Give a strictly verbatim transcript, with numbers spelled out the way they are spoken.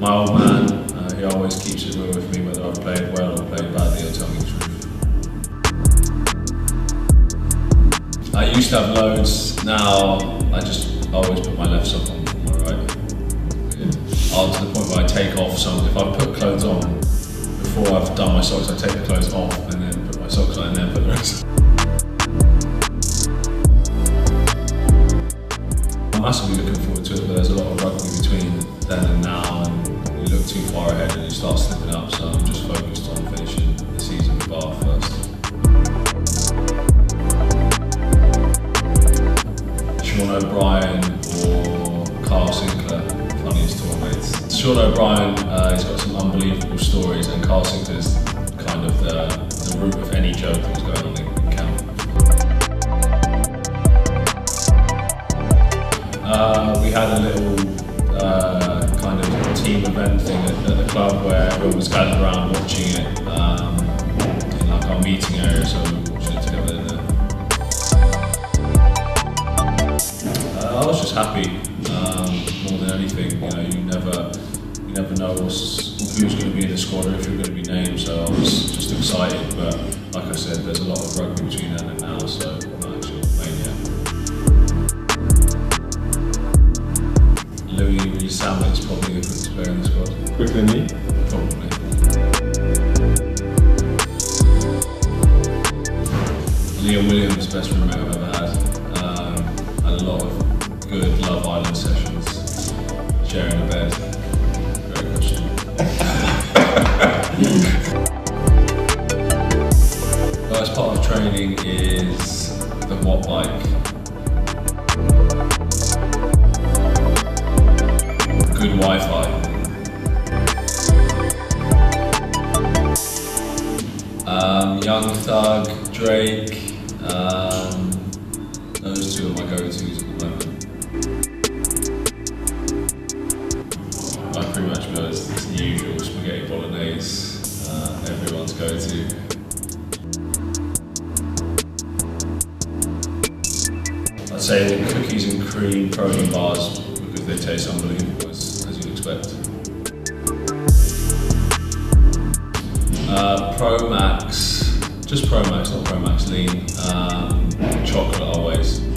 My old man, uh, he always keeps it real with me whether I've played well or played badly or tell me the truth. I used to have loads, now I just always put my left sock on, my right. Yeah. I'll to the point where I take off some, if I put clothes on before I've done my socks, I take the clothes off and then put my socks on and then put the rest. I'm massively looking forward to it, but there's a lot of rugby between then and now, and you look too far ahead and you start slipping up, so I'm just focused on finishing the season with Bath first. Sean O'Brien or Carl Sinclair, funniest tourmates. Sean O'Brien, uh, he's got some unbelievable stories, and Carl Sinclair's kind of the, the root of any joke that was going on in Uh, we had a little uh, kind of team event thing at, at the club where everyone was gathered around watching it um, in like our meeting area, so we watched it together in there. Uh, I was just happy um, more than anything. You know, you never, you never know what's, who's going to be in the squad or if you're going to be named. So I was just excited, but like I said, there's a lot of rugby between then and now, so I'm not actually playing yet. Sam is probably the quickest player in the squad. Quicker than me? Probably. Liam Williams, best roommate I've ever had. Um, had a lot of good Love Island sessions. Sharing a bed. Very question. First part of training is the watt bike. Good Wi-Fi. Um, Young Thug, Drake, um, those two are my go-tos at the moment. I pretty much realised it's the usual spaghetti bolognese, uh, everyone's go-to. I'd say the cookies and cream protein bars, because they taste unbelievable. Uh, Pro Max, just Pro Max, not Pro Max Lean, um, chocolate always.